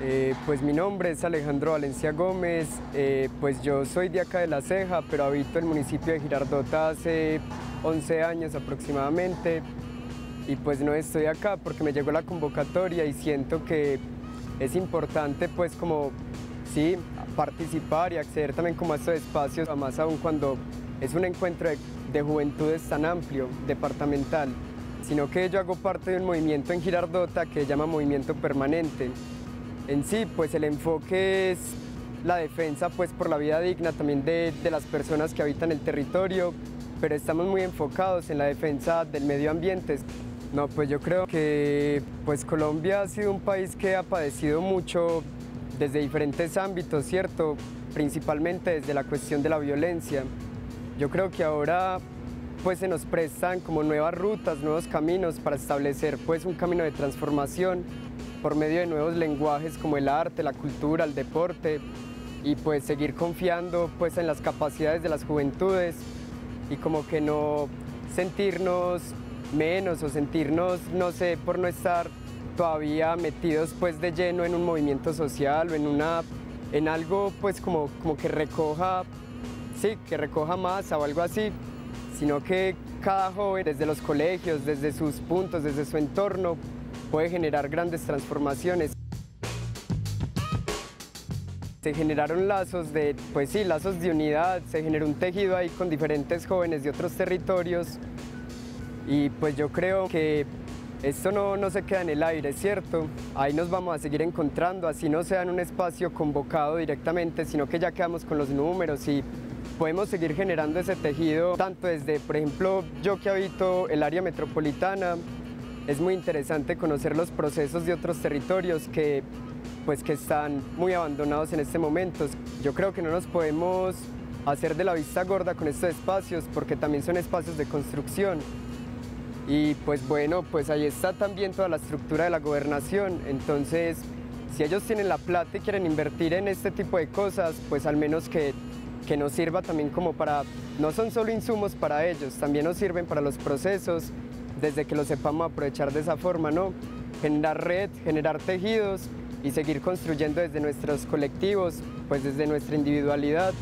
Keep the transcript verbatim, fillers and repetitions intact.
Eh, pues mi nombre es Alejandro Valencia Gómez, eh, pues yo soy de acá de La Ceja, pero habito el municipio de Girardota hace once años aproximadamente, y pues no estoy acá porque me llegó la convocatoria y siento que es importante pues como, sí, participar y acceder también como a estos espacios, más aún cuando es un encuentro de, de juventudes tan amplio, departamental, sino que yo hago parte de un movimiento en Girardota que se llama Movimiento Permanente. En sí, pues el enfoque es la defensa pues, por la vida digna también de, de las personas que habitan el territorio, pero estamos muy enfocados en la defensa del medio ambiente. No, pues yo creo que pues, Colombia ha sido un país que ha padecido mucho desde diferentes ámbitos, ¿cierto? Principalmente desde la cuestión de la violencia. Yo creo que ahora pues, se nos prestan como nuevas rutas, nuevos caminos para establecer pues, un camino de transformación por medio de nuevos lenguajes como el arte, la cultura, el deporte, y pues seguir confiando pues en las capacidades de las juventudes y como que no sentirnos menos o sentirnos, no sé, por no estar todavía metidos pues de lleno en un movimiento social o en, una, en algo pues como, como que recoja, sí, que recoja masa o algo así, sino que cada joven desde los colegios, desde sus puntos, desde su entorno, puede generar grandes transformaciones. Se generaron lazos de, pues sí, lazos de unidad, se generó un tejido ahí con diferentes jóvenes de otros territorios y pues yo creo que esto no, no se queda en el aire, ¿cierto? Ahí nos vamos a seguir encontrando, así no sea en un espacio convocado directamente, sino que ya quedamos con los números y podemos seguir generando ese tejido, tanto desde, por ejemplo, yo que habito el área metropolitana. Es muy interesante conocer los procesos de otros territorios que, pues, que están muy abandonados en este momento. Yo creo que no nos podemos hacer de la vista gorda con estos espacios porque también son espacios de construcción. Y pues bueno, pues ahí está también toda la estructura de la gobernación. Entonces, si ellos tienen la plata y quieren invertir en este tipo de cosas, pues al menos que, que nos sirva también como para... No son solo insumos para ellos, también nos sirven para los procesos, desde que lo sepamos aprovechar de esa forma, ¿no? Generar red, generar tejidos y seguir construyendo desde nuestros colectivos, pues desde nuestra individualidad.